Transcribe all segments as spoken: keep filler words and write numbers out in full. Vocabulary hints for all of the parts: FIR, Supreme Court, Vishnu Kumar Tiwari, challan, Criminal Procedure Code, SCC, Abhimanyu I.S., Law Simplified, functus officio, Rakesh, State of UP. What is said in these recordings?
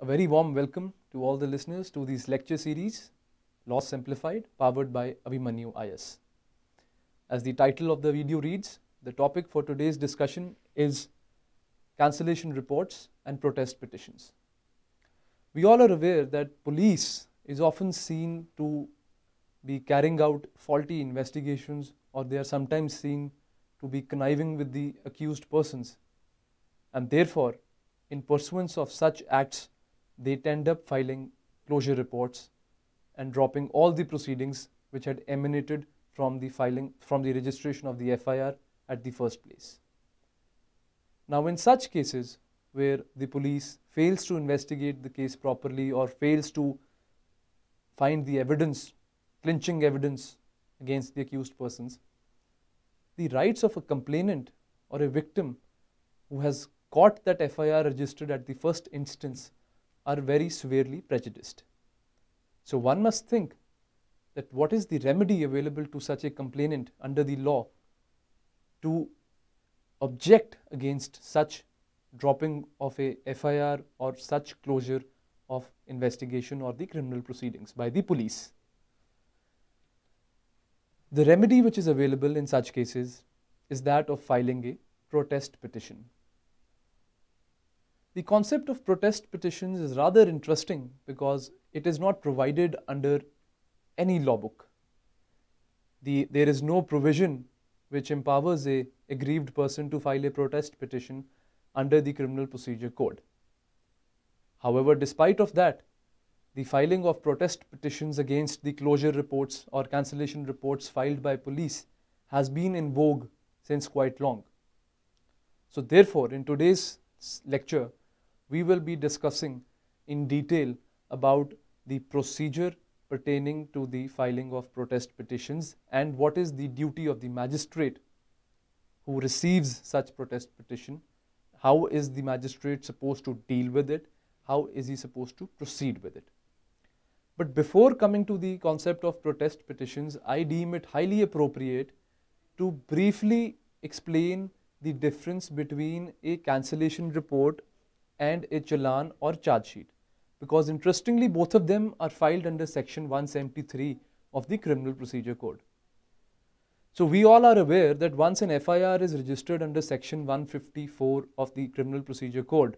A very warm welcome to all the listeners to this lecture series, Law Simplified, powered by Abhimanyu I A S. As the title of the video reads, the topic for today's discussion is cancellation reports and protest petitions. We all are aware that police is often seen to be carrying out faulty investigations, or they are sometimes seen to be conniving with the accused persons, and therefore in pursuance of such acts they tend up filing closure reports and dropping all the proceedings which had emanated from the filing from the registration of the F I R at the first place. Now, in such cases where the police fails to investigate the case properly or fails to find the evidence, clinching evidence against the accused persons, the rights of a complainant or a victim who has caught that F I R registered at the first instance are very severely prejudiced. So one must think that what is the remedy available to such a complainant under the law to object against such dropping of a F I R or such closure of investigation or the criminal proceedings by the police. The remedy which is available in such cases is that of filing a protest petition. The concept of protest petitions is rather interesting because it is not provided under any law book. The, there is no provision which empowers a aggrieved person to file a protest petition under the Criminal Procedure Code. However, despite of that, the filing of protest petitions against the closure reports or cancellation reports filed by police has been in vogue since quite long. So therefore, in today's lecture, we will be discussing in detail about the procedure pertaining to the filing of protest petitions and what is the duty of the magistrate who receives such protest petition. How is the magistrate supposed to deal with it? How is he supposed to proceed with it? But before coming to the concept of protest petitions, I deem it highly appropriate to briefly explain the difference between a cancellation report and a challan or charge sheet, because interestingly both of them are filed under section one seventy-three of the Criminal Procedure Code. So we all are aware that once an F I R is registered under section one fifty-four of the Criminal Procedure Code,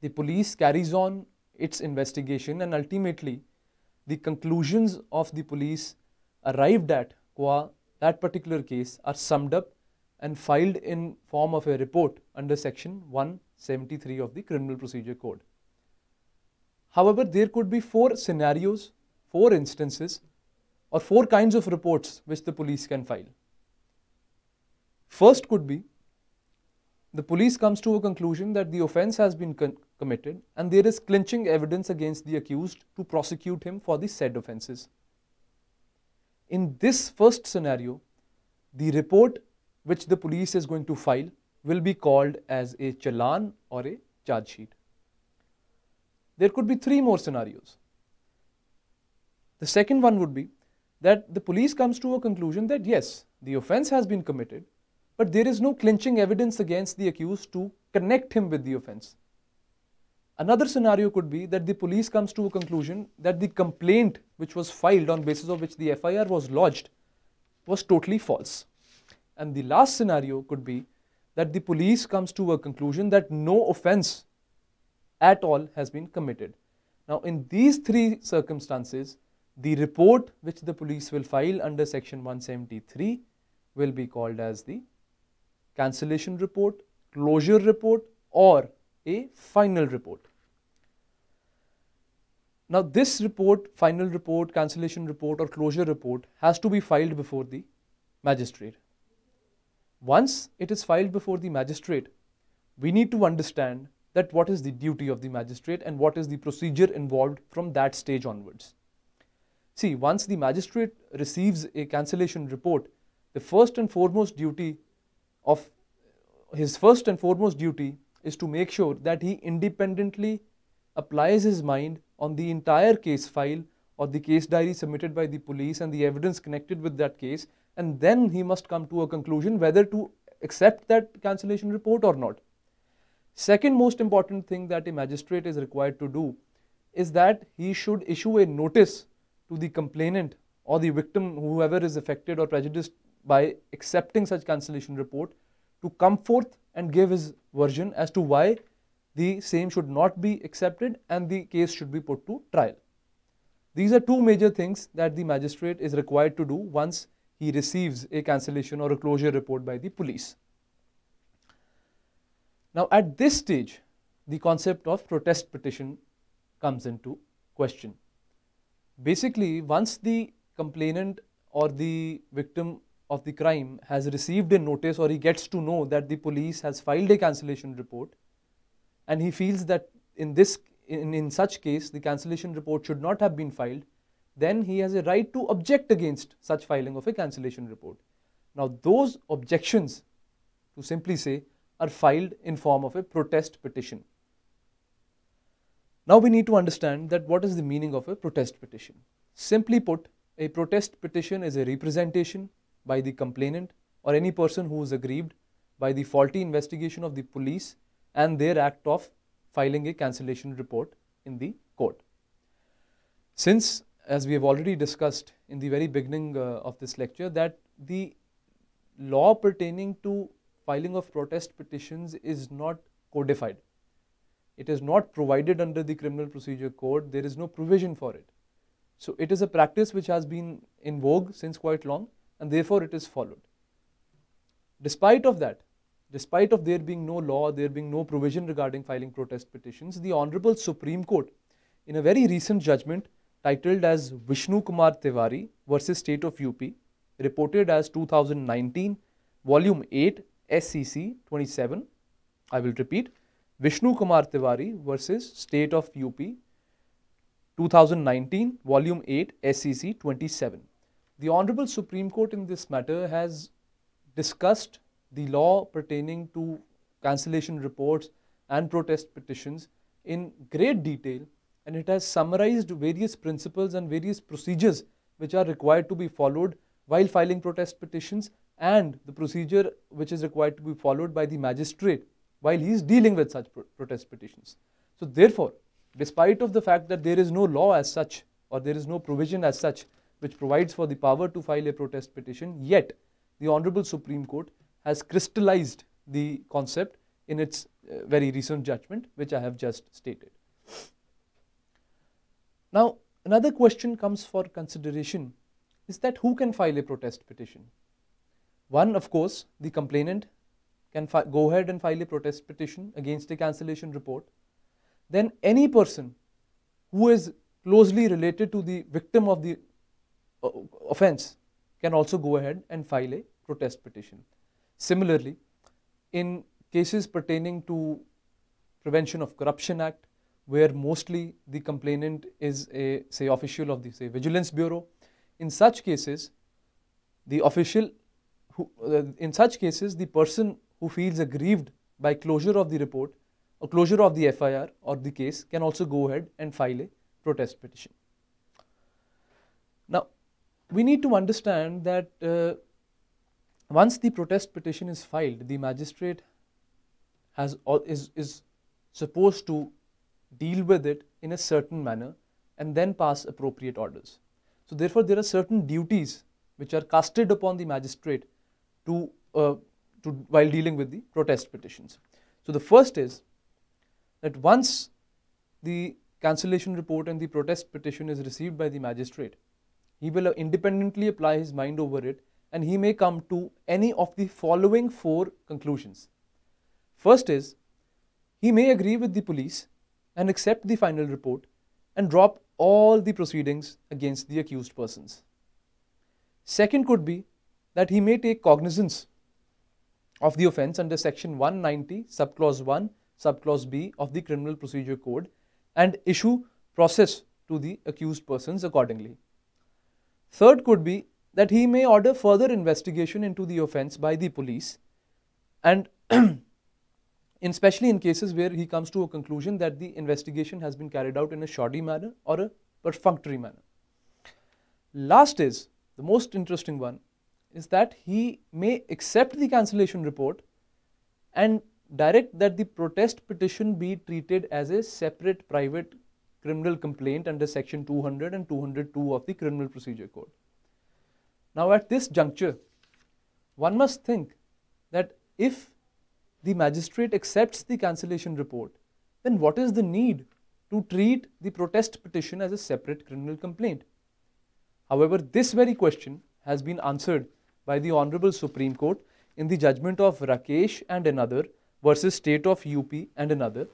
the police carries on its investigation, and ultimately the conclusions of the police arrived at qua that particular case are summed up and filed in form of a report under section one seventy-three of the Criminal Procedure Code. However, there could be four scenarios, four instances, or four kinds of reports which the police can file. First could be, the police comes to a conclusion that the offence has been committed and there is clinching evidence against the accused to prosecute him for the said offences. In this first scenario, the report which the police is going to file will be called as a challan or a charge sheet. There could be three more scenarios. The second one would be that the police comes to a conclusion that yes, the offence has been committed, but there is no clinching evidence against the accused to connect him with the offence. Another scenario could be that the police comes to a conclusion that the complaint which was filed on basis of which the F I R was lodged was totally false. And the last scenario could be that the police comes to a conclusion that no offence at all has been committed. Now, in these three circumstances, the report which the police will file under section one seventy-three will be called as the cancellation report, closure report, or a final report. Now, this report, final report, cancellation report, or closure report has to be filed before the magistrate. Once it is filed before the magistrate, we need to understand that what is the duty of the magistrate and what is the procedure involved from that stage onwards. See, once the magistrate receives a cancellation report, the first and foremost duty of his first and foremost duty is to make sure that he independently applies his mind on the entire case file or the case diary submitted by the police and the evidence connected with that case, and then he must come to a conclusion whether to accept that cancellation report or not. Second most important thing that a magistrate is required to do is that he should issue a notice to the complainant or the victim, whoever is affected or prejudiced by accepting such cancellation report, to come forth and give his version as to why the same should not be accepted and the case should be put to trial. These are two major things that the magistrate is required to do once he receives a cancellation or a closure report by the police. Now, at this stage, the concept of protest petition comes into question. Basically, once the complainant or the victim of the crime has received a notice, or he gets to know that the police has filed a cancellation report, and he feels that in this in, in such case the cancellation report should not have been filed, then he has a right to object against such filing of a cancellation report. Now, those objections, to simply say, are filed in form of a protest petition. Now, we need to understand that what is the meaning of a protest petition. Simply put, a protest petition is a representation by the complainant or any person who is aggrieved by the faulty investigation of the police and their act of filing a cancellation report in the court. Since, as we have already discussed in the very beginning uh, of this lecture, that the law pertaining to filing of protest petitions is not codified. It is not provided under the Criminal Procedure Code. There is no provision for it. So it is a practice which has been in vogue since quite long, and therefore it is followed. Despite of that, despite of there being no law, there being no provision regarding filing protest petitions, the Honorable Supreme Court, in a very recent judgment titled as Vishnu Kumar Tiwari versus State of U P, reported as two thousand nineteen, Volume eight, S C C twenty-seven. I will repeat, Vishnu Kumar Tiwari versus State of U P, two thousand nineteen, Volume eight, S C C twenty-seven. The Honorable Supreme Court in this matter has discussed the law pertaining to cancellation reports and protest petitions in great detail, and it has summarized various principles and various procedures which are required to be followed while filing protest petitions, and the procedure which is required to be followed by the magistrate while he is dealing with such protest petitions. So therefore, despite of the fact that there is no law as such, or there is no provision as such which provides for the power to file a protest petition, yet the Honorable Supreme Court has crystallized the concept in its uh, very recent judgment, which I have just stated. Now, another question comes for consideration is that who can file a protest petition? One, of course, the complainant can go ahead and file a protest petition against a cancellation report. Then any person who is closely related to the victim of the offense can also go ahead and file a protest petition. Similarly, in cases pertaining to Prevention of Corruption Act, where mostly the complainant is a, say, official of the, say, Vigilance Bureau, in such cases, the official, who, uh, in such cases, the person who feels aggrieved by closure of the report or closure of the F I R or the case can also go ahead and file a protest petition. Now, we need to understand that uh, once the protest petition is filed, the magistrate has, is, is supposed to deal with it in a certain manner and then pass appropriate orders. So therefore, there are certain duties which are casted upon the magistrate to, uh, to while dealing with the protest petitions. So the first is that once the cancellation report and the protest petition is received by the magistrate, he will independently apply his mind over it, and he may come to any of the following four conclusions. First is, he may agree with the police and accept the final report and drop all the proceedings against the accused persons. Second could be that he may take cognizance of the offence under Section one ninety, Subclause one, Subclause B of the Criminal Procedure Code, and issue process to the accused persons accordingly. Third could be that he may order further investigation into the offence by the police, and especially in cases where he comes to a conclusion that the investigation has been carried out in a shoddy manner or a perfunctory manner. Last is, the most interesting one, is that he may accept the cancellation report and direct that the protest petition be treated as a separate private criminal complaint under section two hundred and two hundred two of the Criminal Procedure Code. Now at this juncture, one must think that if the magistrate accepts the cancellation report, then what is the need to treat the protest petition as a separate criminal complaint? However, this very question has been answered by the Honorable Supreme Court in the judgment of Rakesh and another versus State of U P and another,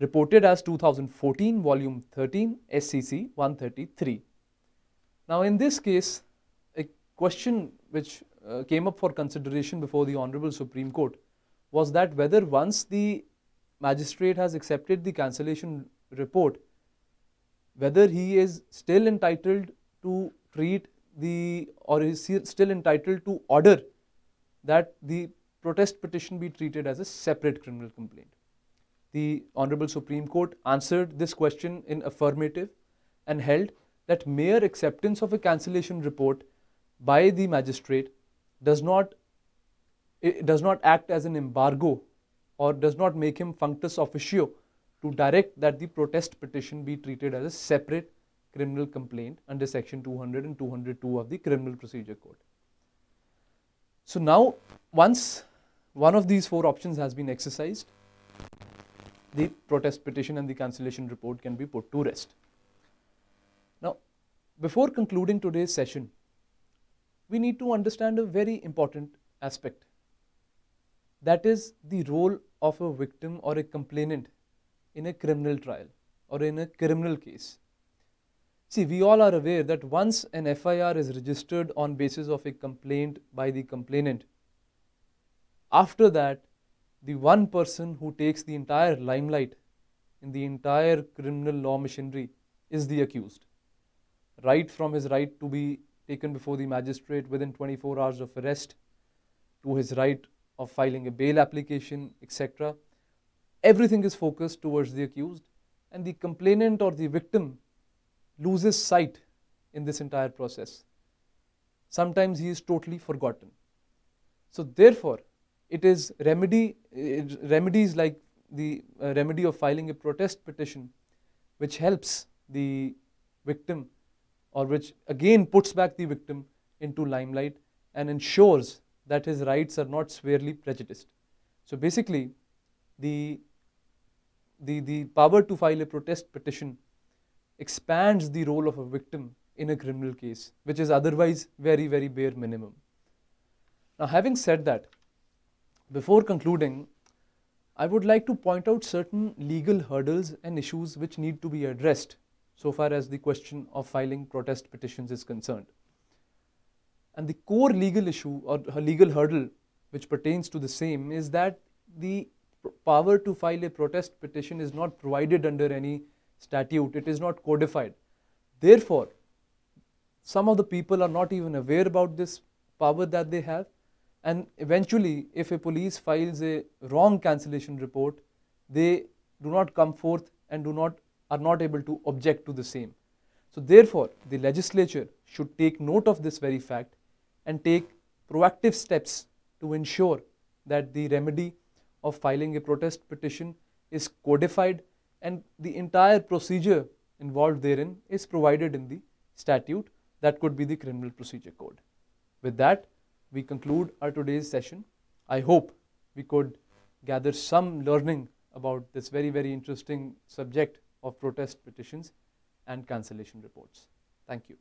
reported as two thousand fourteen, volume thirteen, S C C one thirty-three. Now in this case, a question which uh, came up for consideration before the Honorable Supreme Court was that whether once the magistrate has accepted the cancellation report, whether he is still entitled to treat the, or is he still entitled to order that the protest petition be treated as a separate criminal complaint. The Honorable Supreme Court answered this question in affirmative and held that mere acceptance of a cancellation report by the magistrate does not, it does not act as an embargo or does not make him functus officio to direct that the protest petition be treated as a separate criminal complaint under section two hundred and two hundred two of the Criminal Procedure Code. So now, once one of these four options has been exercised, the protest petition and the cancellation report can be put to rest. Now, before concluding today's session, we need to understand a very important aspect. That is the role of a victim or a complainant in a criminal trial or in a criminal case. See, we all are aware that once an F I R is registered on basis of a complaint by the complainant, after that, the one person who takes the entire limelight in the entire criminal law machinery is the accused. Right from his right to be taken before the magistrate within twenty-four hours of arrest, to his right of filing a bail application, et cetera. Everything is focused towards the accused, and the complainant or the victim loses sight in this entire process. Sometimes he is totally forgotten. So therefore, it is remedy, remedies like the uh, remedy of filing a protest petition which helps the victim, or which again puts back the victim into limelight and ensures that his rights are not severely prejudiced. So basically, the, the, the power to file a protest petition expands the role of a victim in a criminal case, which is otherwise very, very bare minimum. Now, having said that, before concluding, I would like to point out certain legal hurdles and issues which need to be addressed so far as the question of filing protest petitions is concerned. And the core legal issue or legal hurdle which pertains to the same is that the power to file a protest petition is not provided under any statute, it is not codified. Therefore, some of the people are not even aware about this power that they have, and eventually if a police files a wrong cancellation report, they do not come forth and do not are not able to object to the same. So therefore, the legislature should take note of this very fact and take proactive steps to ensure that the remedy of filing a protest petition is codified and the entire procedure involved therein is provided in the statute that could be the Criminal Procedure Code. With that, we conclude our today's session. I hope we could gather some learning about this very, very interesting subject of protest petitions and cancellation reports. Thank you.